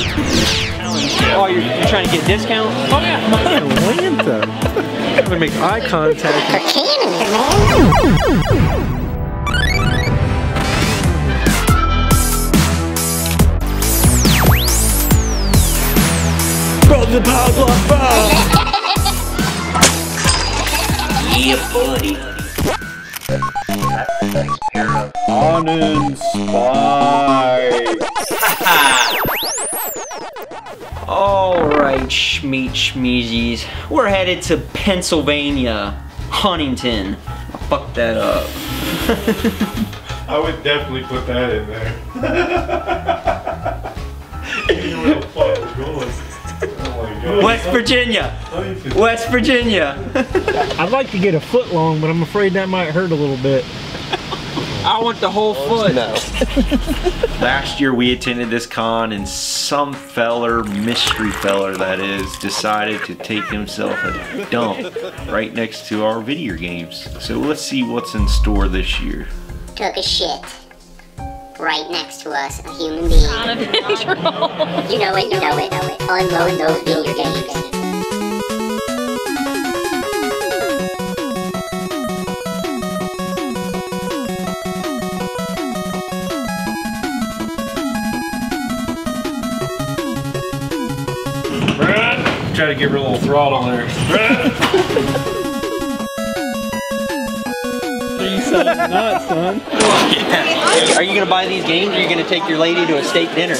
Oh, you're trying to get a discount? Oh yeah. Atlanta. I'm gonna make eye contact. The power block ball. Yeah, buddy. Cannon Spike. Alright, schmeet schmeezies. We're headed to Pennsylvania. Huntington. I fucked that up. I would definitely put that in there. You know what the fuck was. West Virginia. West Virginia. I'd like to get a foot long, but I'm afraid that might hurt a little bit. I want the whole foot. No. Last year we attended this con and some feller, mystery feller that is, decided to take himself a dump right next to our video games. So let's see what's in store this year. Took a shit. Right next to us, a human being. Out of control. You know it, you know it, know it. Unload those video games. Try to give her a little throttle there. You son of nuts, son. Are you gonna buy these games, or are you gonna take your lady to a steak dinner?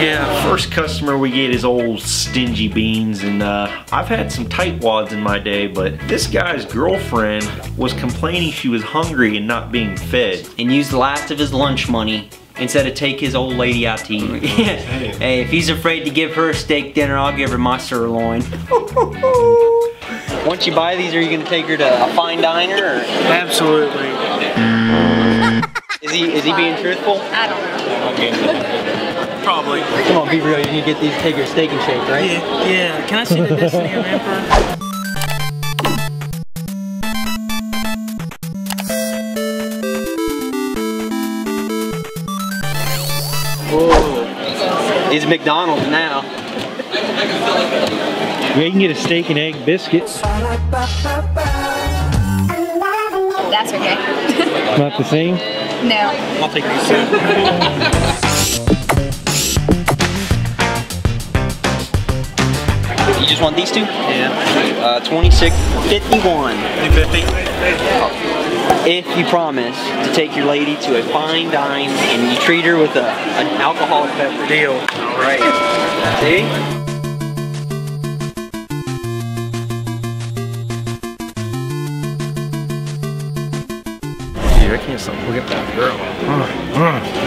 Yeah, first customer we get is old Stingy Beans, and I've had some tightwads in my day, but this guy's girlfriend was complaining she was hungry and not being fed, and used the last of his lunch money instead of take his old lady out to eat. Hey, if he's afraid to give her a steak dinner, I'll give her my sirloin. Once you buy these, are you gonna take her to a fine diner? Or? Absolutely. Is he being truthful? I don't know. Okay. Probably. Come on, be real. You can get these, take your steak and shake, right? Yeah. Yeah. Can I see the Destiny of Emperor? Whoa. It's McDonald's now. Yeah, you can get a steak and egg biscuit. That's okay. Not the same? No. I'll take these two. You just want these two? Yeah. 26.51. 50. If you promise to take your lady to a fine dine and you treat her with an alcoholic beverage. Deal. All right. See? Look at that girl.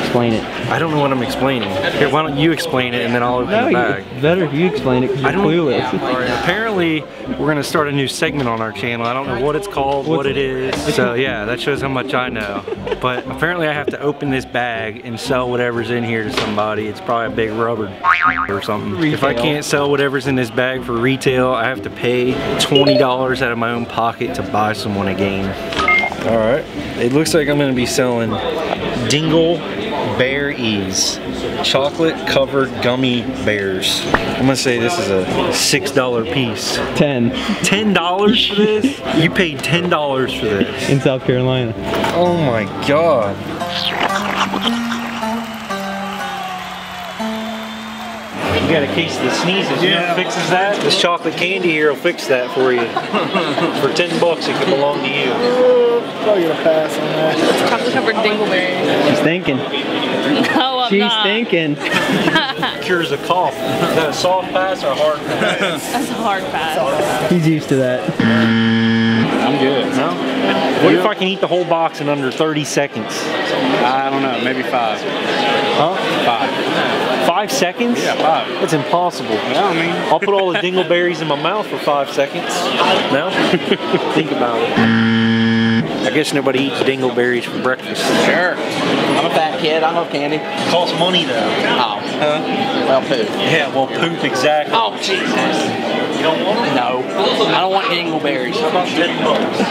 Explain it. I don't know what I'm explaining. Here, why don't you explain it and then I'll open the bag. It's better if you explain it because you're clueless. Apparently, we're going to start a new segment on our channel. I don't know what it's called, what it is. So yeah, that shows how much I know. But apparently I have to open this bag and sell whatever's in here to somebody. It's probably a big rubber or something. Retail. If I can't sell whatever's in this bag for retail, I have to pay $20 out of my own pocket to buy someone a game. All right, it looks like I'm gonna be selling Dingleberries, chocolate covered gummy bears. I'm gonna say this is a $6 piece. $10 for this? You paid $10 for this. In South Carolina. Oh my God. You got a case of the sneezes, you know what fixes that? This chocolate candy here will fix that for you. For $10 it could belong to you. Probably gonna pass on that. It's chocolate covered dingleberry. She's thinking. No, I'm not. She's thinking. Cures a cough. Is that a soft pass or a hard pass? That's a hard pass. He's used to that. I'm good. No? What if I can eat the whole box in under 30 seconds? I don't know, maybe 5. Huh? 5. 5 seconds? Yeah, 5. That's impossible. Yeah, I mean. I'll put all the dingleberries in my mouth for 5 seconds. No? Think about it. I guess nobody eats dingleberries for breakfast. Sure. I'm a fat kid. I love candy. It costs money, though. Oh. Huh? Well, poop. Yeah, well, poop, exactly. Oh, Jesus. You don't want them? No. I don't want dingleberries. How about $10?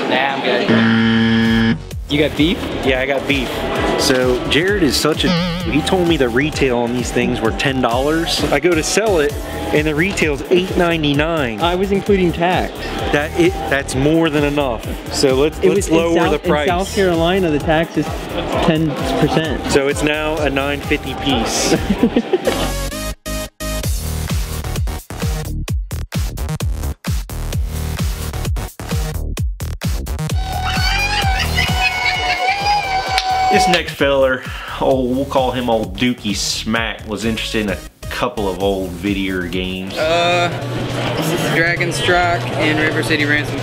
Nah, I'm good. You got beef? Yeah, I got beef. So Jared is such a, he told me the retail on these things were $10. I go to sell it and the retail's $8.99. I was including tax. That's more than enough. So let's lower the price. In South Carolina, the tax is 10%. So it's now a $9.50 piece. This next feller, we'll call him old Dookie Smack, was interested in a couple of old video games. This is Dragon Strike and River City Ransom.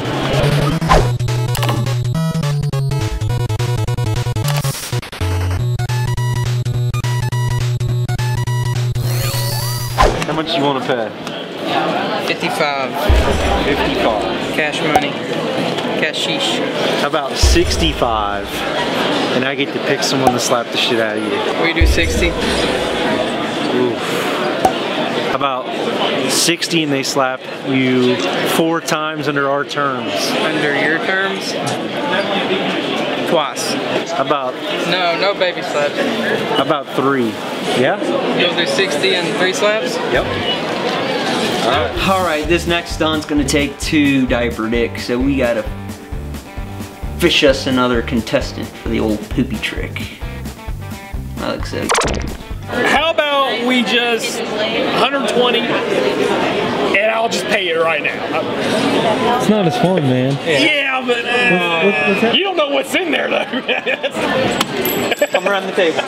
How much do you want to pay? 55. 55. Cash money. Cashish. How about 65? And I get to pick someone to slap the shit out of you. We do 60. Oof. How about 60 and they slap you 4 times under our terms? Under your terms? Twice. How about? No baby slaps. How about 3? Yeah? You'll do 60 and 3 slaps? Yep. Alright, this next stunt's gonna take 2 diaper dicks, so we gotta fish us another contestant for the old poopy trick. I look so. How about we just 120 and I'll just pay it right now? It's not as fun, man. Yeah, but you don't know what's in there, though. Come around the table.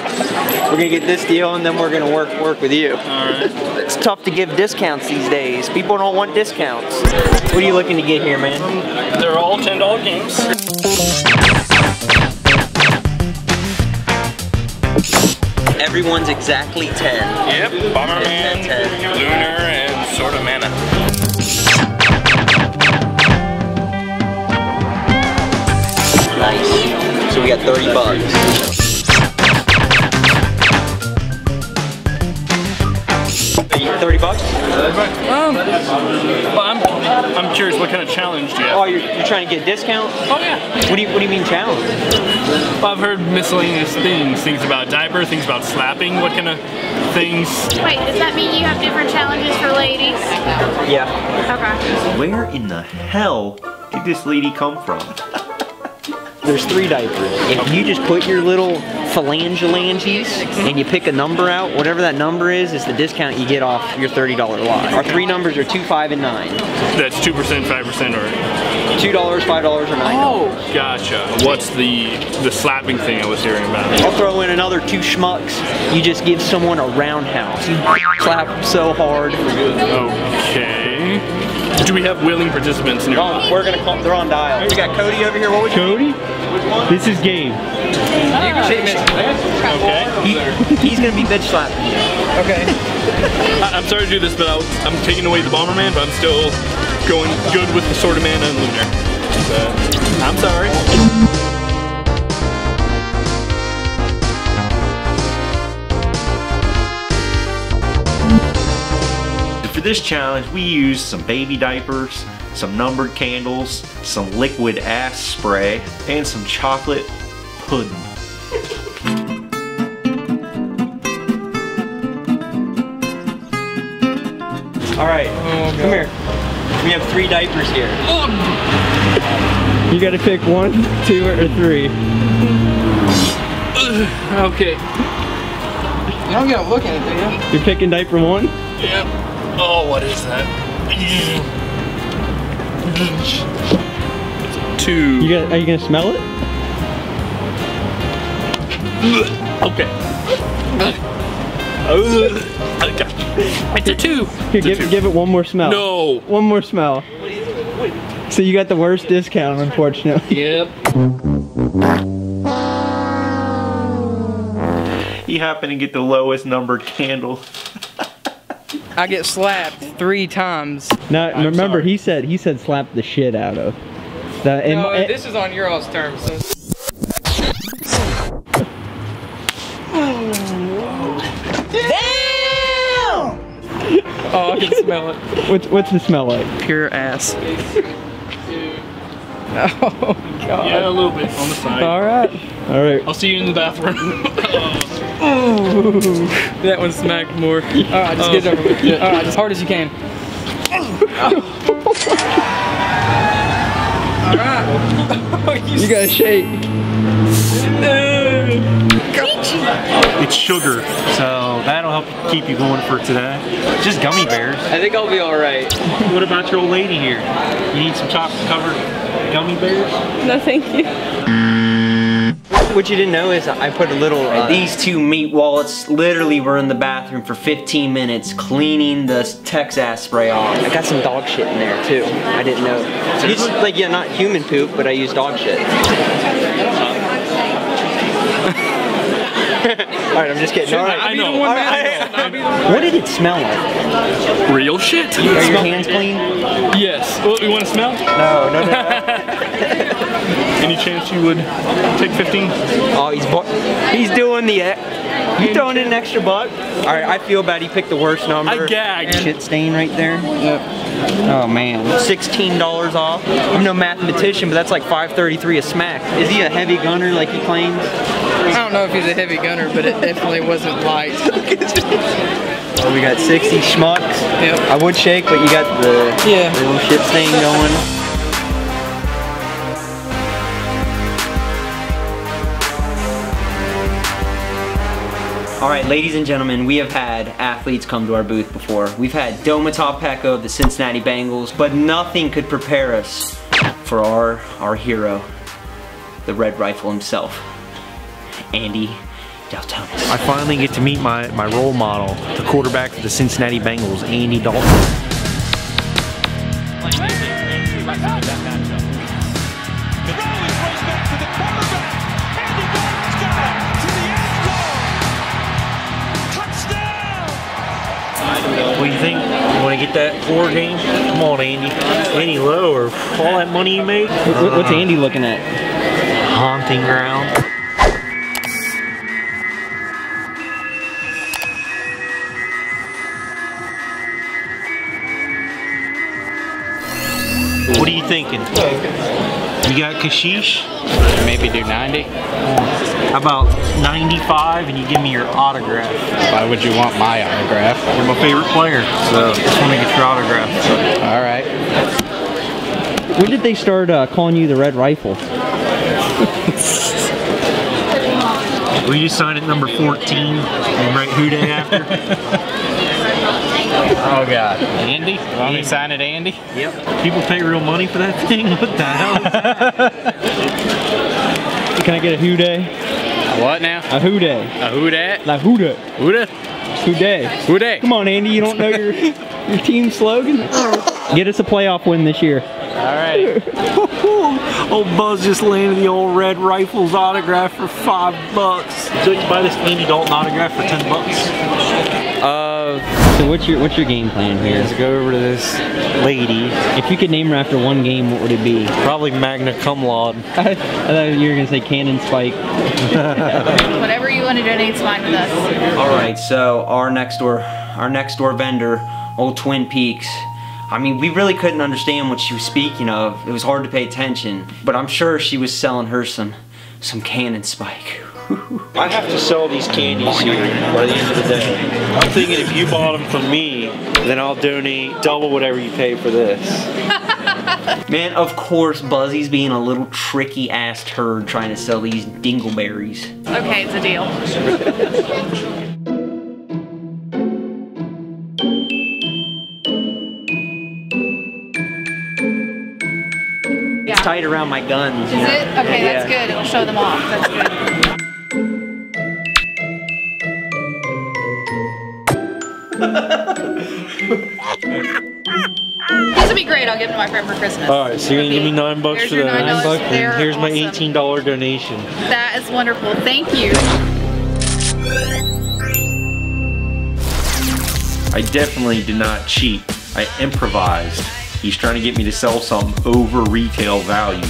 We're gonna get this deal and then we're gonna work with you. All right. It's tough to give discounts these days. People don't want discounts. What are you looking to get here, man? They're all $10 games. Everyone's exactly 10. Yep, Bomberman, 10. Lunar, and Sword of Mana. Nice. So we got 30 bucks. 30 bucks? Well, I'm curious, what kind of challenge do you have? Oh, you're trying to get a discount? Oh, yeah. What do you mean challenge? Well, I've heard miscellaneous things about diaper, things about slapping, what kind of things? Wait, does that mean you have different challenges for ladies? Yeah. Okay. Where in the hell did this lady come from? There's 3 diapers. If you just put your little phalangelanges and you pick a number out, whatever that number is the discount you get off your $30 lot. Our 3 numbers are 2, 5, and 9. That's 2%, 5%, or? $2, $5, or $9. Oh, gotcha. What's the slapping thing I was hearing about? I'll throw in another 2 schmucks. You just give someone a roundhouse. You slap so hard. Okay. Do we have willing participants in here? We're gonna call, they're on dial. We got Cody over here. What was Cody? This is game. Okay. He's gonna be bitch slapping. Okay. I'm sorry to do this, but I'm taking away the Bomberman, but I'm still going good with the Sword of Mana and Lunar. I'm sorry. For this challenge, we used some baby diapers, some numbered candles, some liquid ass spray, and some chocolate pudding. Alright, come here. We have 3 diapers here. You gotta pick 1, 2, or 3. Okay. You don't gotta look at it, do you? You're picking diaper 1? Yep. Oh, what is that? It's 2. Are you gonna smell it? Okay. It's a 2. Here, give it one more smell. No. One more smell. So you got the worst discount, unfortunately. Yep. He happened to get the lowest numbered candle. I get slapped 3 times. Now remember, he said slap the shit out of. No, this is on your all's terms. So. Damn! Oh, I can smell it. What's the smell like? Pure ass. Oh, God. Yeah, a little bit on the side. All right. All right. I'll see you in the bathroom. Ooh. That one smacked more. All right, just get it over with. All right, as hard as you can. All right. You gotta shake. No. It's sugar, so that'll help keep you going for today. Just gummy bears. I think I'll be all right. What about your old lady here? You need some chocolate-covered gummy bears? No, thank you. What you didn't know is I put a little... these two meat wallets literally were in the bathroom for 15 minutes cleaning the Texas spray off. I got some dog shit in there, too. I didn't know. It's like, yeah, not human poop, but I use dog shit. Alright, I'm just kidding. All right. All right. What did it smell like? Real shit. Are your hands clean? Yes. Well, you want to smell? No, no, no. Any chance you would take 15? Oh, he's doing the... You throwing in an extra buck? Alright, I feel bad. He picked the worst number. I gagged. Shit stain right there. Yep. Oh, man. $16 off. I'm no mathematician, but that's like $5.33 a smack. Is he a heavy gunner like he claims? I don't know if he's a heavy gunner, but it definitely wasn't light. Well, we got 60 schmucks. Yep. I would shake, but you got the little shit stain going. All right, ladies and gentlemen, we have had athletes come to our booth before. We've had Domata Peko of the Cincinnati Bengals, but nothing could prepare us for our hero, the Red Rifle himself, Andy Dalton. I finally get to meet my role model, the quarterback for the Cincinnati Bengals, Andy Dalton. What do you think? You want to get that forward game? Come on, Andy. Andy Lowe, or all that money you made? What's Andy looking at? Haunting Ground. What are you thinking? You got Kashish? Maybe do 90. How about 95 and you give me your autograph? Why would you want my autograph? You're my favorite player, so just want to get your autograph. All right. When did they start calling you the Red Rifle? Will you sign at number 14 and write Who Day after? Oh God. Andy? Want me to sign it, Andy? Yep. People pay real money for that thing? What the hell? Can I get a Who Day? What now? A Who Day. A Who Day? Like Who Day. Who Day? Who Day. Who Day. Come on, Andy, you don't know your, your team slogan? Get us a playoff win this year. Alright. Old Buzz just landed the old Red Rifle's autograph for $5. So you can buy this Andy Dalton autograph for $10. So what's your game plan here? Let's go over to this lady. If you could name her after one game, what would it be? Probably magna cum laude. I thought you were gonna say Cannon Spike. Whatever you want to donate's fine with us. All right, so our next door vendor, old Twin Peaks. I mean, we really couldn't understand what she was speaking of. It was hard to pay attention, but I'm sure she was selling her some Cannon Spike. I have to sell these candies here by the end of the day. I'm thinking if you bought them from me, then I'll donate double whatever you pay for this. Man, of course, Buzzy's being a little tricky ass turd trying to sell these dingleberries. Okay, it's a deal. It's tight around my guns. Is it? Okay, that's good. It'll show them off. That's good. These will be great. I'll give them to my friend for Christmas. All right, so you're gonna give me $9 for the $9. And here's my $18 donation. That is wonderful. Thank you. I definitely did not cheat. I improvised. He's trying to get me to sell something over retail value.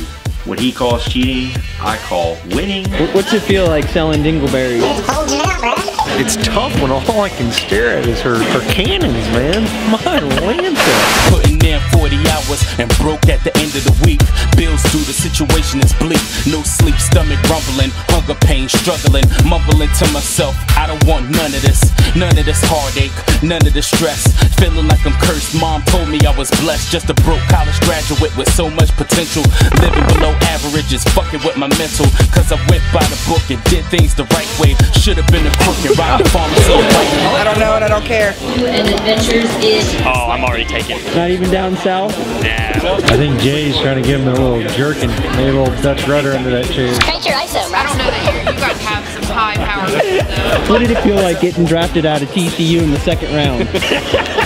What he calls cheating, I call winning. What's it feel like selling dingleberries? It's cold out, bro. It's tough when all I can stare at is her cannons, man. My Lanta. Putting in 40 hours and broke at the end of the week. Bills due, the situation is bleak. No sleep, stomach rumbling, hunger pain, struggling, mumbling to myself. I don't want none of this. None of this heartache, none of this stress. Feeling like I'm cursed. Mom told me I was blessed. Just a broke college graduate with so much potential. Living below average is fucking with my mental. Cause I went by the book and did things the right way. Should have been a crook and robbed the farm. I don't know and I don't care. And adventures is. Oh, I'm already taken. Not even down south? Nah. I think Jay's trying to give him a little jerkin, maybe a little Dutch rudder under that chair. Cut your ice over. I don't know that you got to have some high power. What did it feel like getting drafted out of TCU in the second round?